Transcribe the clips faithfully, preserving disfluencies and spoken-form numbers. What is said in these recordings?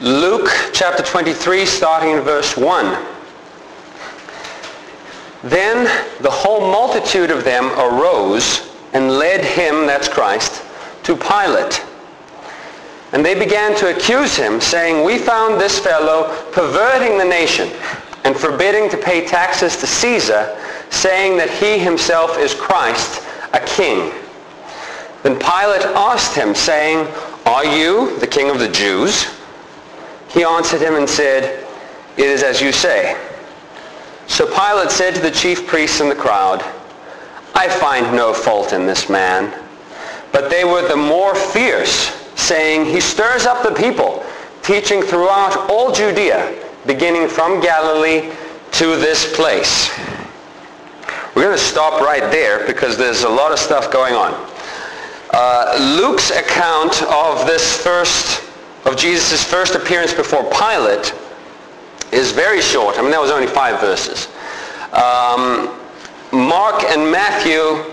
Luke chapter twenty-three, starting in verse one. Then the whole multitude of them arose and led him, that's Christ, to Pilate. And they began to accuse him, saying, "We found this fellow perverting the nation and forbidding to pay taxes to Caesar, saying that he himself is Christ, a king." Then Pilate asked him, saying, "Are you the king of the Jews?" He answered him and said, "It is as you say." So Pilate said to the chief priests and the crowd, "I find no fault in this man." But they were the more fierce, saying, "He stirs up the people, teaching throughout all Judea, beginning from Galilee to this place." We're going to stop right there because there's a lot of stuff going on. Uh, Luke's account of this first, of Jesus' first appearance before Pilate is very short. I mean, that was only five verses. Um, Mark and Matthew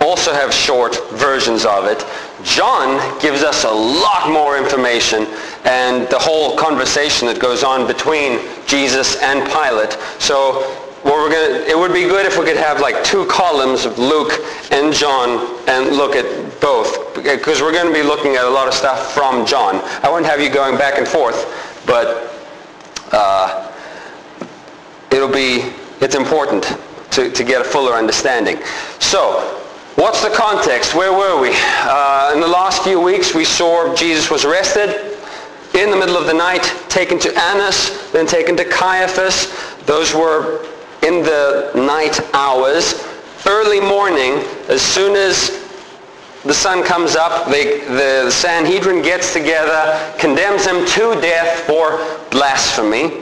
also have short versions of it. John gives us a lot more information and the whole conversation that goes on between Jesus and Pilate. So what we're gonna, it would be good if we could have like two columns of Luke and John and look at both, because we're going to be looking at a lot of stuff from John. I won't have you going back and forth, but uh, it'll be, it's important to, to get a fuller understanding. So, what's the context? Where were we? Uh, in the last few weeks we saw Jesus was arrested in the middle of the night, taken to Annas, then taken to Caiaphas. Those were in the night hours. Early morning, as soon as the sun comes up, they, the Sanhedrin gets together, condemns him to death for blasphemy.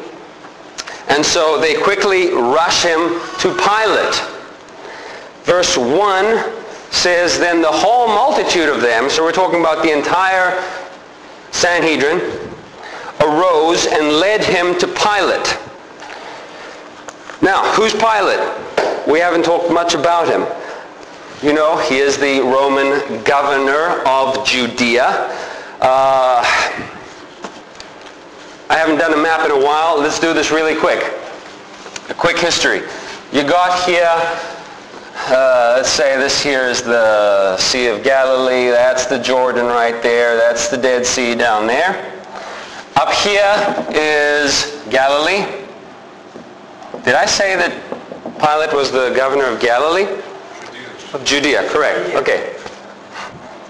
And so they quickly rush him to Pilate. Verse one says, then the whole multitude of them, so we're talking about the entire Sanhedrin, arose and led him to Pilate. Now, who's Pilate? We haven't talked much about him. You know, he is the Roman governor of Judea. Uh, I haven't done a map in a while. Let's do this really quick. A quick history. You got here... Uh, let's say this here is the Sea of Galilee. That's the Jordan right there. That's the Dead Sea down there. Up here is Galilee. Did I say that Pilate was the governor of Galilee? Judea. Of Judea, correct. Okay.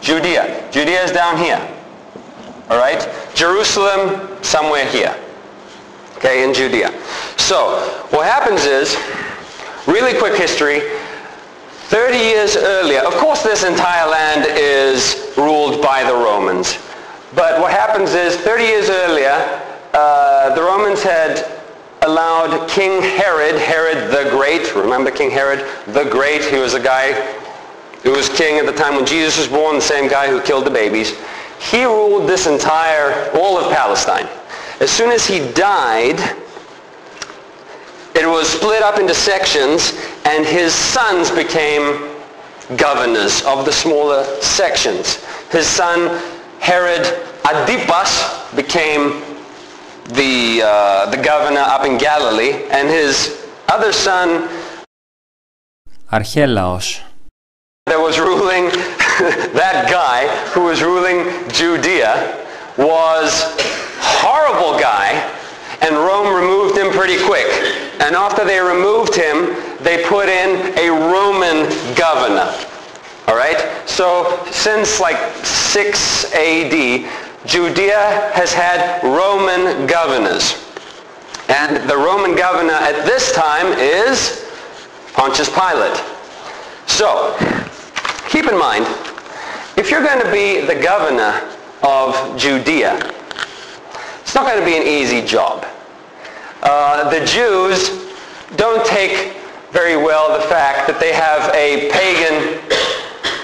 Judea. Judea is down here. All right. Jerusalem, somewhere here. Okay, in Judea. So, what happens is, really quick history, thirty years earlier, of course this entire land is ruled by the Romans. But what happens is, thirty years earlier, uh, the Romans had allowed King Herod, Herod the Great, remember King Herod the Great, he was a guy who was king at the time when Jesus was born, the same guy who killed the babies. He ruled this entire, all of Palestine. As soon as he died, it was split up into sections, and his sons became governors of the smaller sections. His son, Herod Antipas, became the, uh, the governor up in Galilee, and his other son, Archelaus, that was ruling, that guy who was ruling Judea, was a horrible guy. And Rome removed him pretty quick. And after they removed him, they put in a Roman governor. All right? So since like six A D, Judea has had Roman governors. And the Roman governor at this time is Pontius Pilate. So, keep in mind, if you're going to be the governor of Judea, it's not going to be an easy job. Uh, the Jews don't take very well the fact that they have a pagan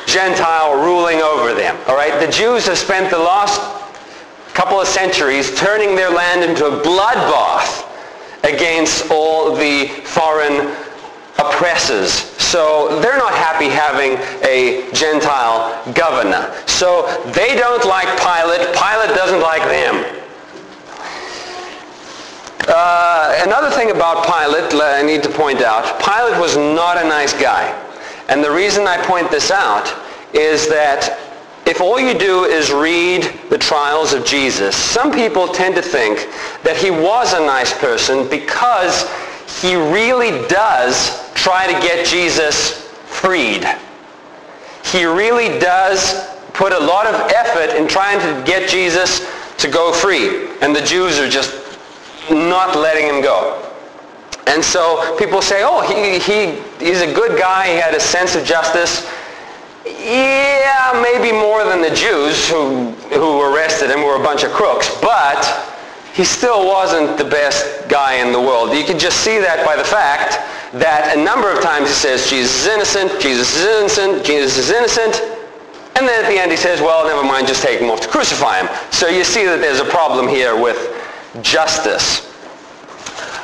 Gentile ruling over them. All right? The Jews have spent the last couple of centuries turning their land into a bloodbath against all the foreign oppressors. So they're not happy having a Gentile governor. So they don't like Pilate. Pilate doesn't like them. Uh, another thing about Pilate I need to point out. Pilate was not a nice guy. And the reason I point this out is that if all you do is read the trials of Jesus, some people tend to think that he was a nice person because he really does try to get Jesus freed. He really does put a lot of effort in trying to get Jesus to go free. And the Jews are just not letting him go. And so people say, oh, he, he he's a good guy, he had a sense of justice. Yeah, maybe more than the Jews who, who arrested him were a bunch of crooks, but he still wasn't the best guy in the world. You can just see that by the fact that a number of times he says, Jesus is innocent, Jesus is innocent, Jesus is innocent, and then at the end he says, well, never mind, just take him off to crucify him. So you see that there's a problem here with justice.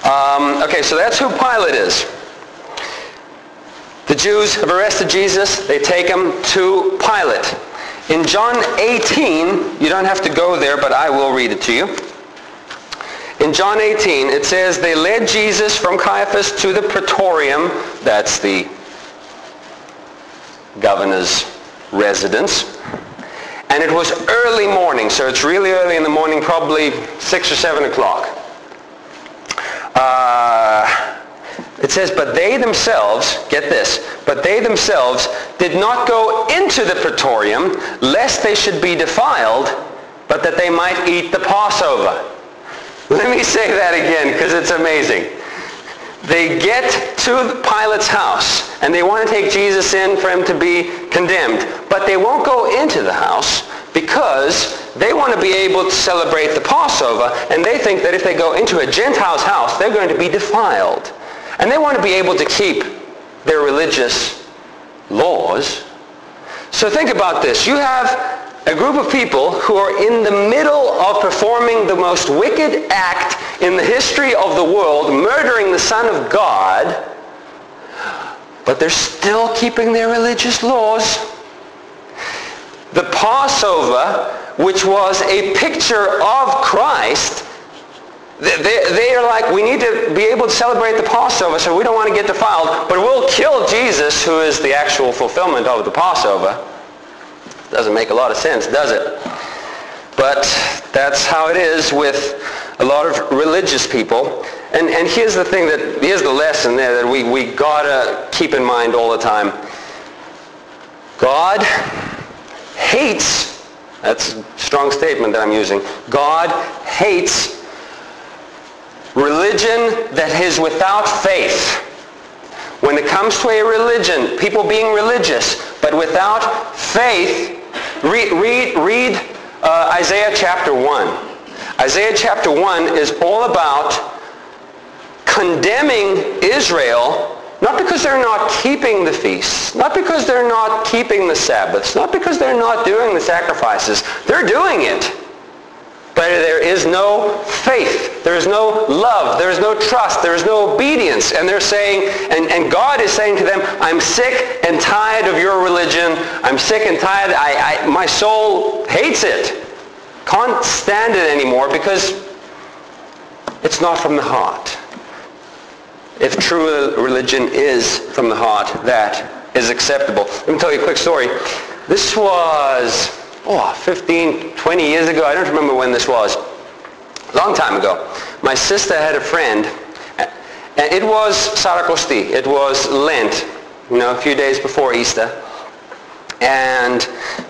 Um, okay, so that's who Pilate is. The Jews have arrested Jesus. They take him to Pilate. In John eighteen, you don't have to go there, but I will read it to you. In John eighteen, it says, they led Jesus from Caiaphas to the Praetorium. That's the governor's residence. And it was early morning, so it's really early in the morning, probably six or seven o'clock. Uh... It says, but they themselves, get this, but they themselves did not go into the Praetorium, lest they should be defiled, but that they might eat the Passover. Let me say that again, because it's amazing. They get to Pilate's house, and they want to take Jesus in for him to be condemned, but they won't go into the house, because they want to be able to celebrate the Passover, and they think that if they go into a Gentile's house, they're going to be defiled. And they want to be able to keep their religious laws. So think about this. You have a group of people who are in the middle of performing the most wicked act in the history of the world, murdering the Son of God, but they're still keeping their religious laws. The Passover, which was a picture of Christ, They, they are like, we need to be able to celebrate the Passover, so we don't want to get defiled, but we'll kill Jesus, who is the actual fulfillment of the Passover. Doesn't make a lot of sense, does it? But that's how it is with a lot of religious people. And, and here's the thing, that here's the lesson there that we, we gotta keep in mind all the time. God hates, that's a strong statement that I'm using, God hates religion that is without faith. When it comes to a religion, people being religious, but without faith, read, read, read uh, Isaiah chapter one. Isaiah chapter one is all about condemning Israel, not because they're not keeping the feasts, not because they're not keeping the Sabbaths, not because they're not doing the sacrifices. They're doing it. But there is no faith, there is no love, there is no trust, there is no obedience. And they're saying, and, and God is saying to them, I'm sick and tired of your religion, I'm sick and tired, I, I, my soul hates it, can't stand it anymore because it's not from the heart. If true religion is from the heart, that is acceptable. Let me tell you a quick story. This was... Oh, fifteen, twenty years ago. I don't remember when this was. A long time ago. My sister had a friend, and it was Sarakosti. It was Lent, you know, a few days before Easter. And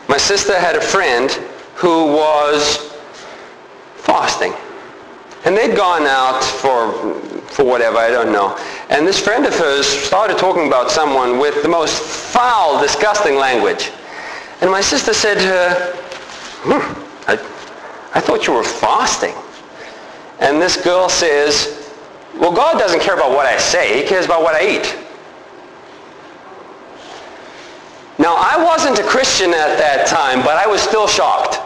my sister had a friend who was fasting. And they'd gone out for, for whatever, I don't know. And this friend of hers started talking about someone with the most foul, disgusting language. And my sister said to her, hmm, I, I thought you were fasting. And this girl says, well, God doesn't care about what I say. He cares about what I eat. Now, I wasn't a Christian at that time, but I was still shocked.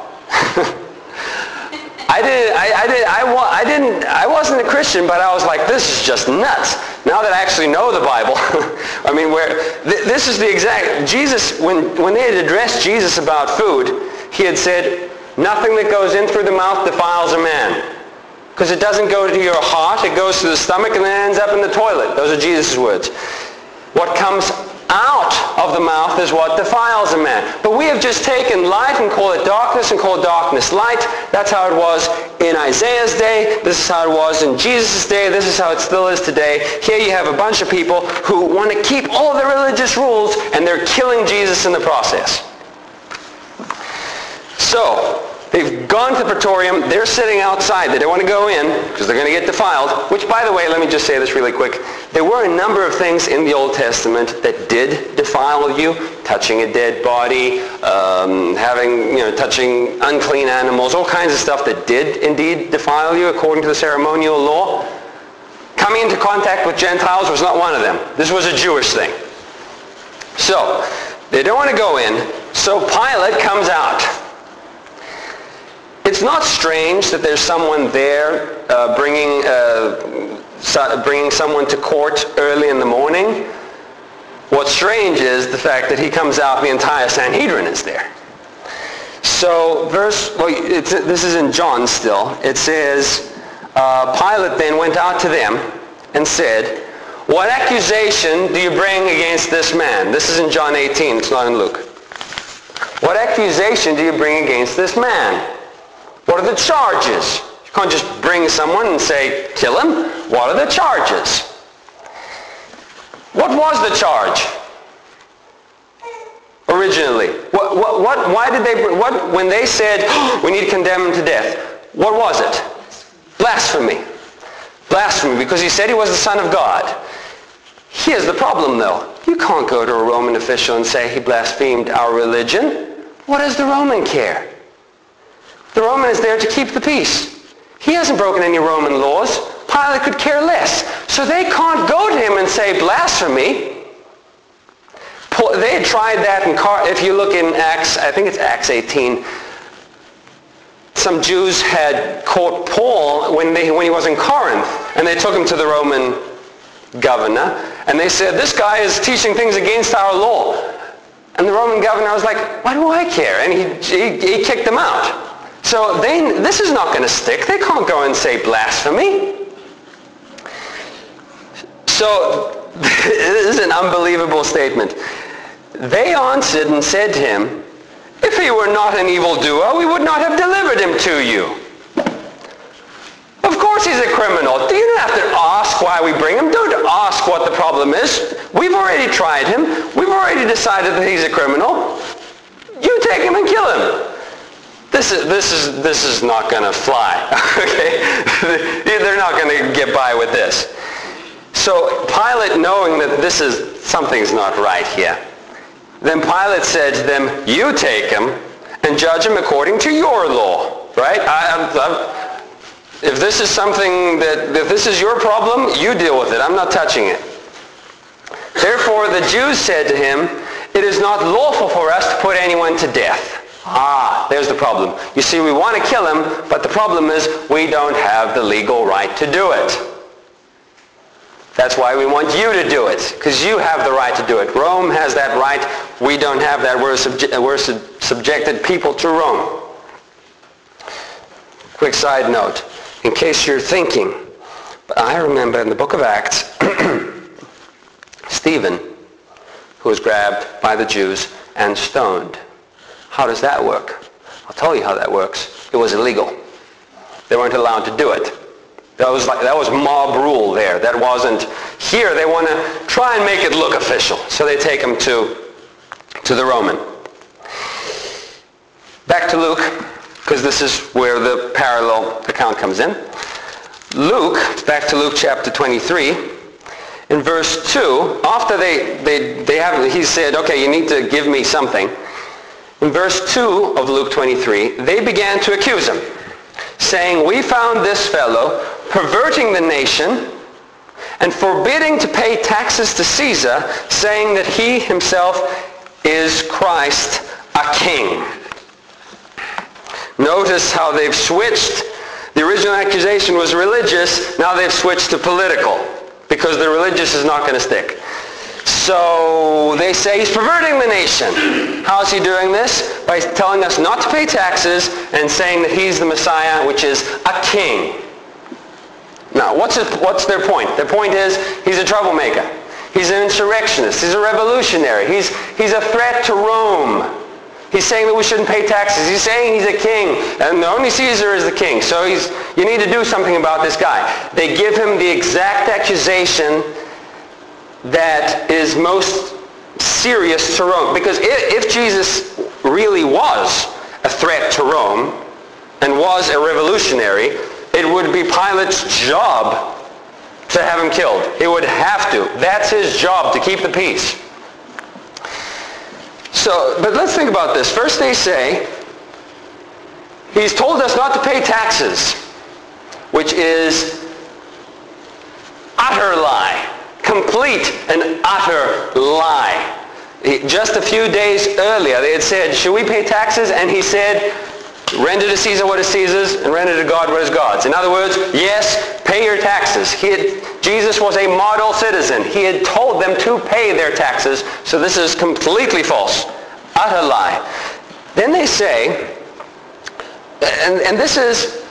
I didn't, I, I, didn't, I, wa- I didn't, I wasn't a Christian, but I was like, this is just nuts. Now that I actually know the Bible, I mean, where th- this is the exact, Jesus, when, when they had addressed Jesus about food, he had said, nothing that goes in through the mouth defiles a man. Because it doesn't go to your heart, it goes to the stomach and then ends up in the toilet. Those are Jesus' words. What comes out of the mouth is what defiles a man. But we have just taken light and call it darkness and call darkness light. That's how it was in Isaiah's day. This is how it was in Jesus' day. This is how it still is today. Here you have a bunch of people who want to keep all the religious rules and they're killing Jesus in the process. So, they've gone to the Praetorium. They're sitting outside. They don't want to go in because they're going to get defiled. Which, by the way, let me just say this really quick. There were a number of things in the Old Testament that did defile you. Touching a dead body, um, having, you know, touching unclean animals, all kinds of stuff that did indeed defile you according to the ceremonial law. Coming into contact with Gentiles was not one of them. This was a Jewish thing. So, they don't want to go in. So Pilate comes out. It's not strange that there's someone there uh, bringing, uh, so bringing someone to court early in the morning. What's strange is the fact that he comes out, the entire Sanhedrin is there. So, verse, well, it's, this is in John still. It says, uh, Pilate then went out to them and said, "What accusation do you bring against this man?" This is in John eighteen, it's not in Luke. "What accusation do you bring against this man? What are the charges?" You can't just bring someone and say, kill him. What are the charges? What was the charge originally? What, what, what, why did they, what, when they said, oh, we need to condemn him to death, what was it? Blasphemy. Blasphemy, because he said he was the Son of God. Here's the problem, though. You can't go to a Roman official and say he blasphemed our religion. What does the Roman care? The Roman is there to keep the peace. He hasn't broken any Roman laws. Pilate could care less. So they can't go to him and say blasphemy. They tried that in Car- if you look in Acts, I think it's Acts eighteen, some Jews had caught Paul when, they, when he was in Corinth, and they took him to the Roman governor, and they said, this guy is teaching things against our law. And the Roman governor was like, why do I care? And he, he, he kicked them out. So they, this is not going to stick. They can't go and say blasphemy. So this is an unbelievable statement. They answered and said to him, if he were not an evildoer, we would not have delivered him to you. Of course he's a criminal. Do you not have to ask why we bring him? Don't ask what the problem is. We've already tried him. We've already decided that he's a criminal. You take him and kill him. This is, this is, this is not going to fly, okay? They're not going to get by with this. So Pilate, knowing that this is, something's not right here, then Pilate said to them, you take him and judge him according to your law, right? I, I'm, I'm, if this is something that, if this is your problem, you deal with it. I'm not touching it. Therefore, the Jews said to him, it is not lawful for us to put anyone to death. Ah, there's the problem. You see, we want to kill him, but the problem is we don't have the legal right to do it. That's why we want you to do it, because you have the right to do it. Rome has that right. We don't have that. We're, subje- we're sub- subjected people to Rome. Quick side note, in case you're thinking, I remember in the book of Acts, Stephen, who was grabbed by the Jews and stoned. How does that work? I'll tell you how that works. It was illegal. They weren't allowed to do it. That was like, that was mob rule there. That wasn't here. They want to try and make it look official. So they take him to, to the Roman. Back to Luke, because this is where the parallel account comes in. Luke, back to Luke chapter twenty-three. In verse two, after they, they, they have, he said, okay, you need to give me something. In verse two of Luke twenty-three, they began to accuse him, saying, we found this fellow perverting the nation and forbidding to pay taxes to Caesar, saying that he himself is Christ, a king. Notice how they've switched. The original accusation was religious. Now they've switched to political, because the religious is not going to stick. So they say he's perverting the nation. How is he doing this? By telling us not to pay taxes and saying that he's the Messiah, which is a king. Now, what's his, what's their point? Their point is he's a troublemaker. He's an insurrectionist. He's a revolutionary. He's, he's a threat to Rome. He's saying that we shouldn't pay taxes. He's saying he's a king, and only Caesar is the king. So he's, you need to do something about this guy. They give him the exact accusation that is most serious to Rome. Because if, if Jesus really was a threat to Rome and was a revolutionary, it would be Pilate's job to have him killed. He would have to. That's his job, to keep the peace. So, but let's think about this. First they say, he's told us not to pay taxes, which is utter lie, complete and utter lie. Just a few days earlier, they had said, should we pay taxes? And he said, render to Caesar what is Caesar's, and render to God what is God's. In other words, yes, pay your taxes. He had, Jesus was a model citizen. He had told them to pay their taxes, so this is completely false. Utter lie. Then they say, and, and this is,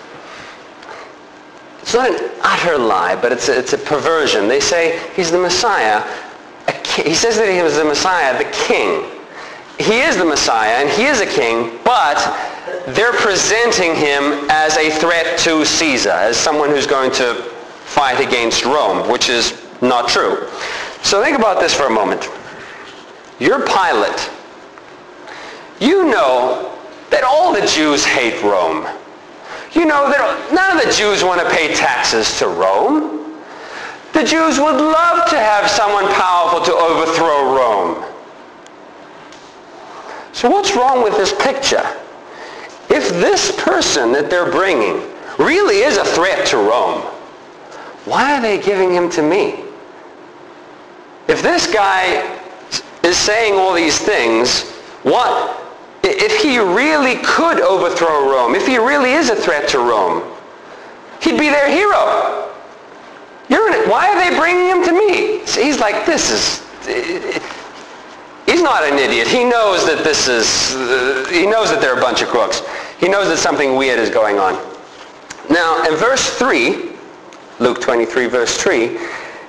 it's not an utter lie, but it's a, it's a perversion. They say he's the Messiah. A ki- he says that he was the Messiah, the king. He is the Messiah, and he is a king, but they're presenting him as a threat to Caesar, as someone who's going to fight against Rome, which is not true. So think about this for a moment. You're Pilate. You know that all the Jews hate Rome. You know that none of the Jews want to pay taxes to Rome. The Jews would love to have someone powerful to overthrow Rome. So what's wrong with this picture? If this person that they're bringing really is a threat to Rome, why are they giving him to me? If this guy is saying all these things, what if he really could overthrow Rome? If he really is a threat to Rome, he'd be their hero. You're in it. Why are they bringing him to me? So he's like, this is... He's not an idiot. He knows that this is, uh, he knows that they're a bunch of crooks. He knows that something weird is going on. Now, in verse three, Luke twenty-three, verse three,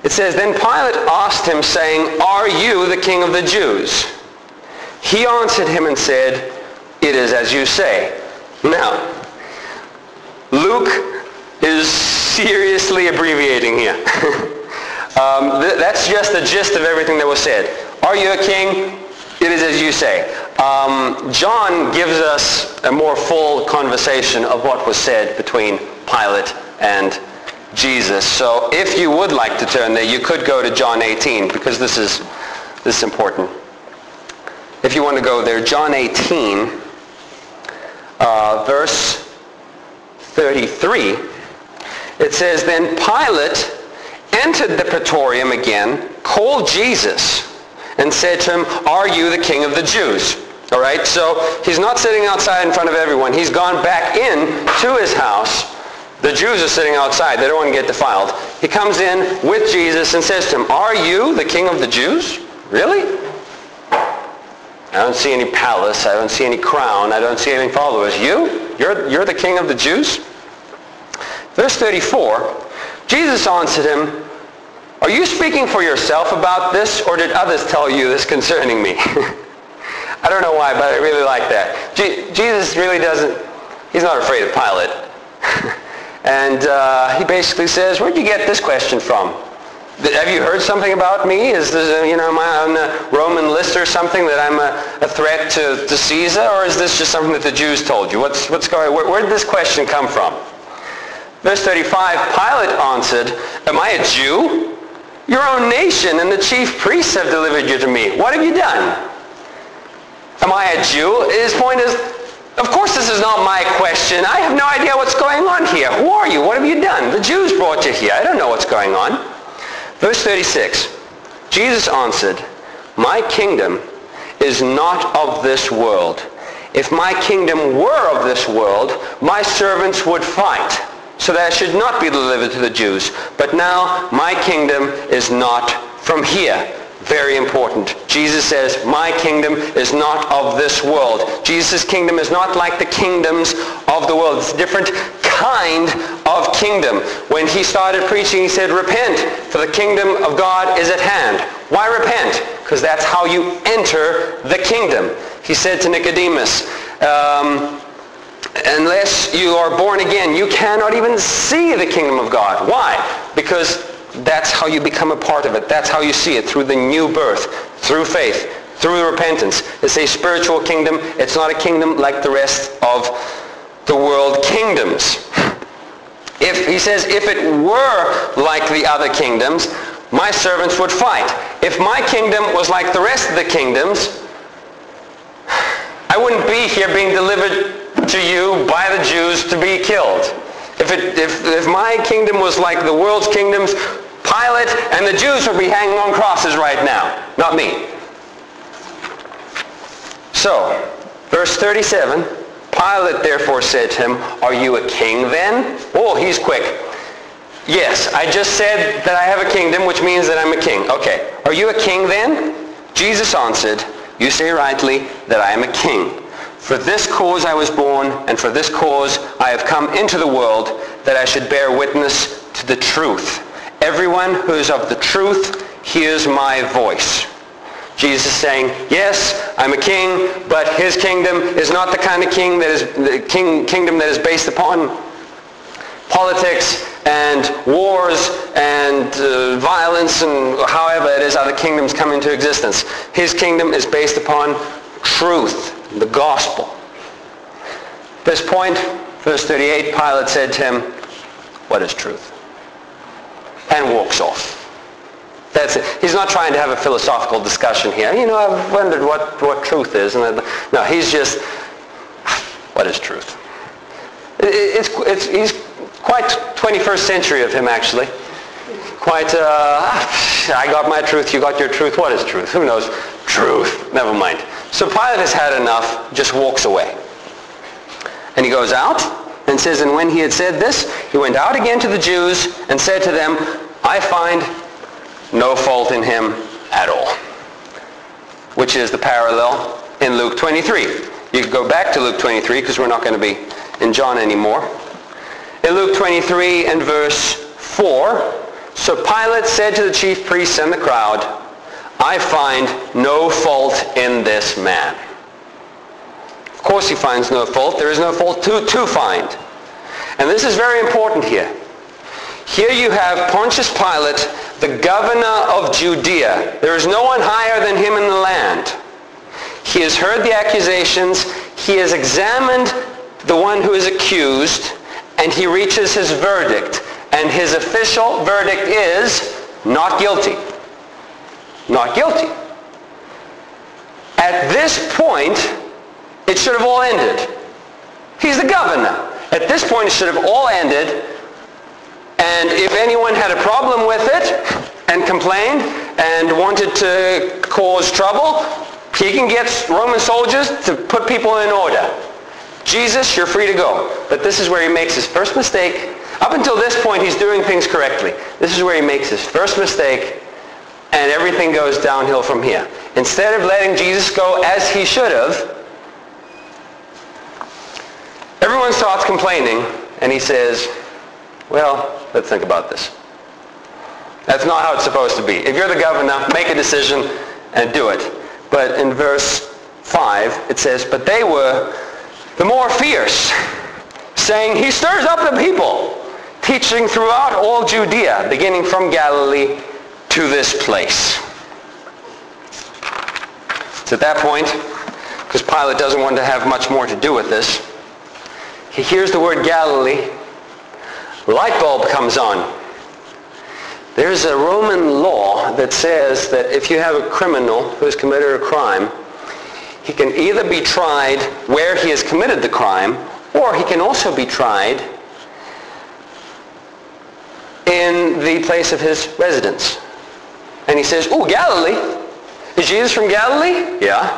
it says, then Pilate asked him, saying, are you the king of the Jews? He answered him and said, it is as you say. Now, Luke is seriously abbreviating here. um, th- that's just the gist of everything that was said. Are you a king? It is as you say. Um, John gives us a more full conversation of what was said between Pilate and Jesus. So if you would like to turn there, you could go to John eighteen, because this is, this is important. If you want to go there, John eighteen, uh, verse thirty-three, it says, then Pilate entered the Praetorium again, called Jesus, and said to him, are you the king of the Jews? All right, so he's not sitting outside in front of everyone. He's gone back in to his house. The Jews are sitting outside. They don't want to get defiled. He comes in with Jesus and says to him, are you the king of the Jews? Really? I don't see any palace. I don't see any crown. I don't see any followers. You? You're, you're the king of the Jews? Verse thirty-four, Jesus answered him, are you speaking for yourself about this, or did others tell you this concerning me? I don't know why, but I really like that. Je- Jesus really doesn't, he's not afraid of Pilate. and uh, he basically says, where'd you get this question from? Have you heard something about me? Is this, a, you know, am I on a Roman list or something that I'm a, a threat to, to Caesar, or is this just something that the Jews told you? What's, what's going on? Where, where did this question come from? Verse thirty-five, Pilate answered, am I a Jew? Your own nation and the chief priests have delivered you to me. What have you done? Am I a Jew? His point is, of course this is not my question. I have no idea what's going on here. Who are you? What have you done? The Jews brought you here. I don't know what's going on. Verse thirty-six, Jesus answered, my kingdom is not of this world. If my kingdom were of this world, my servants would fight, so that I should not be delivered to the Jews. But now my kingdom is not from here. Very important. Jesus says, my kingdom is not of this world. Jesus' kingdom is not like the kingdoms of the world. It's a different kind of kingdom. When he started preaching, he said, repent, for the kingdom of God is at hand. Why repent? Because that's how you enter the kingdom. He said to Nicodemus, um, unless you are born again, you cannot even see the kingdom of God. Why? Because that's how you become a part of it. That's how you see it, through the new birth, through faith, through repentance. It's a spiritual kingdom. It's not a kingdom like the rest of the world kingdoms. If, he says, if it were like the other kingdoms, my servants would fight. If my kingdom was like the rest of the kingdoms, I wouldn't be here being delivered to you by the Jews to be killed. If, it, if, if my kingdom was like the world's kingdoms, Pilate and the Jews would be hanging on crosses right now, not me. So, verse thirty-seven, Pilate therefore said to him, are you a king then? Oh, he's quick. Yes, I just said that I have a kingdom, which means that I'm a king. Okay, are you a king then? Jesus answered, you say rightly that I am a king. For this cause I was born, and for this cause I have come into the world, that I should bear witness to the truth. Everyone who is of the truth hears my voice. Jesus is saying, yes, I'm a king, but his kingdom is not the kind of king that is the king, kingdom that is based upon politics and wars and uh, violence and however it is other kingdoms come into existence. His kingdom is based upon truth. The gospel. At this point, verse thirty-eight, Pilate said to him, what is truth? And walks off. That's it. He's not trying to have a philosophical discussion here. You know, I've wondered what, what truth is. And I, no, he's just, what is truth? It, it's, it's, he's quite twenty-first century of him, actually. Quite, uh, I got my truth, you got your truth. What is truth? Who knows? Truth. Never mind. So Pilate has had enough, just walks away. And he goes out and says, and when he had said this, he went out again to the Jews and said to them, I find no fault in him at all. Which is the parallel in Luke twenty-three. You can go back to Luke twenty-three because we're not going to be in John anymore. In Luke twenty-three and verse four, so Pilate said to the chief priests and the crowd, I find no fault in this man. Of course he finds no fault. There is no fault to, to find. And this is very important here. Here you have Pontius Pilate, the governor of Judea. There is no one higher than him in the land. He has heard the accusations. He has examined the one who is accused. And he reaches his verdict. And his official verdict is not guilty. Not guilty. At this point, it should have all ended. He's the governor. At this point, it should have all ended. And if anyone had a problem with it and complained and wanted to cause trouble, he can get Roman soldiers to put people in order. Jesus, you're free to go. But this is where he makes his first mistake. Up until this point, he's doing things correctly. This is where he makes his first mistake. And everything goes downhill from here. Instead of letting Jesus go as he should have, everyone starts complaining, and he says, well, let's think about this. That's not how it's supposed to be. If you're the governor, make a decision and do it. But in verse five, it says, but they were the more fierce, saying, he stirs up the people, teaching throughout all Judea, beginning from Galilee to this place. It's at that point, because Pilate doesn't want to have much more to do with this, he hears the word Galilee, light bulb comes on. There's a Roman law that says that if you have a criminal who has committed a crime, he can either be tried where he has committed the crime, or he can also be tried in the place of his residence. And he says, oh, Galilee? Is Jesus from Galilee? Yeah.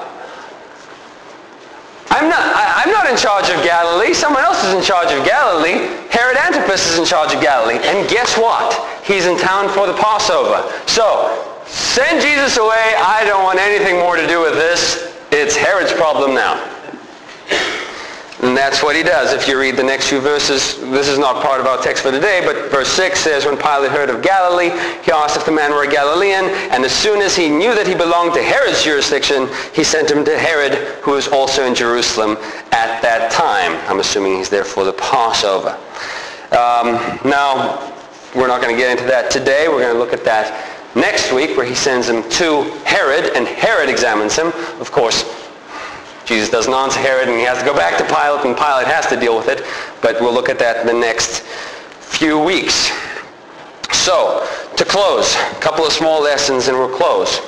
I'm not, I, I'm not in charge of Galilee. Someone else is in charge of Galilee. Herod Antipas is in charge of Galilee. And guess what? He's in town for the Passover. So, send Jesus away. I don't want anything more to do with this. It's Herod's problem now. And that's what he does. If you read the next few verses, this is not part of our text for today, but verse six says, when Pilate heard of Galilee, he asked if the man were a Galilean, and as soon as he knew that he belonged to Herod's jurisdiction, he sent him to Herod, who was also in Jerusalem at that time. I'm assuming he's there for the Passover. Um, now, we're not going to get into that today. We're going to look at that next week, where he sends him to Herod, and Herod examines him. Of course, Jesus doesn't answer Herod, and he has to go back to Pilate, and Pilate has to deal with it. But we'll look at that in the next few weeks. So, to close, a couple of small lessons, and we'll close.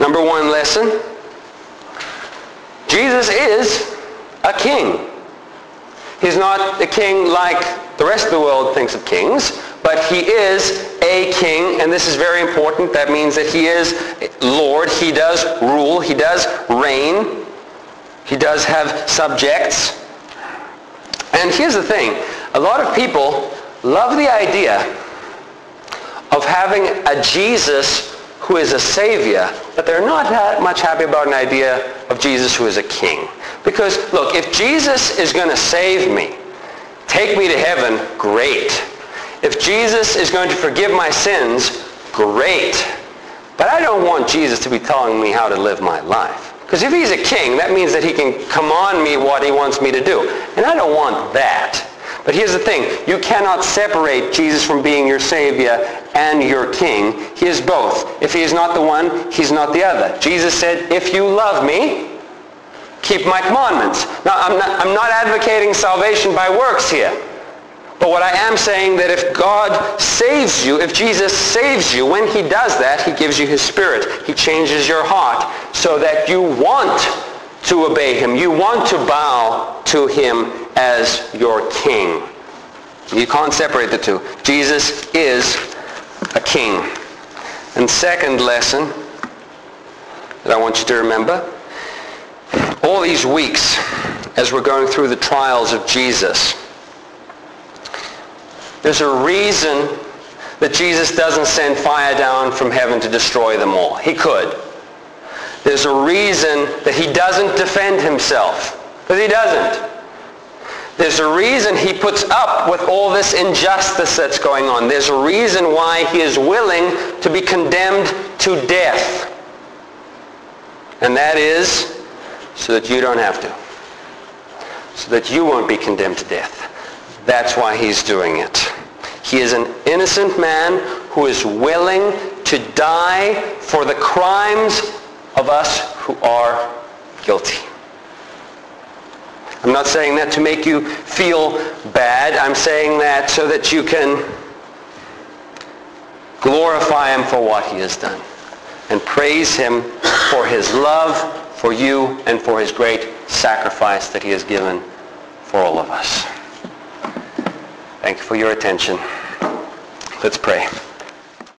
Number one lesson, Jesus is a king. He's not a king like the rest of the world thinks of kings, but he is a king, and this is very important. That means that he is Lord. He does rule. He does reign. He does have subjects. And here's the thing. A lot of people love the idea of having a Jesus who is a savior, but they're not that much happy about an idea of Jesus who is a king. Because, look, if Jesus is going to save me, take me to heaven, great. If Jesus is going to forgive my sins, great. But I don't want Jesus to be telling me how to live my life. Because if he's a king, that means that he can command me what he wants me to do. And I don't want that. But here's the thing. You cannot separate Jesus from being your Savior and your king. He is both. If he is not the one, he's not the other. Jesus said, if you love me, keep my commandments. Now, I'm not, I'm not advocating salvation by works here. But what I am saying that if God saves you, if Jesus saves you, when he does that, he gives you his spirit. He changes your heart so that you want to obey him. You want to bow to him as your king. You can't separate the two. Jesus is a king. And second lesson that I want you to remember, all these weeks as we're going through the trials of Jesus, there's a reason that Jesus doesn't send fire down from heaven to destroy them all. He could. There's a reason that he doesn't defend himself, because he doesn't. There's a reason he puts up with all this injustice that's going on. There's a reason why he is willing to be condemned to death. And that is so that you don't have to. So that you won't be condemned to death. That's why he's doing it. He is an innocent man who is willing to die for the crimes of us who are guilty. I'm not saying that to make you feel bad. I'm saying that so that you can glorify him for what he has done and praise him for his love for you and for his great sacrifice that he has given for all of us. Thank you for your attention. Let's pray.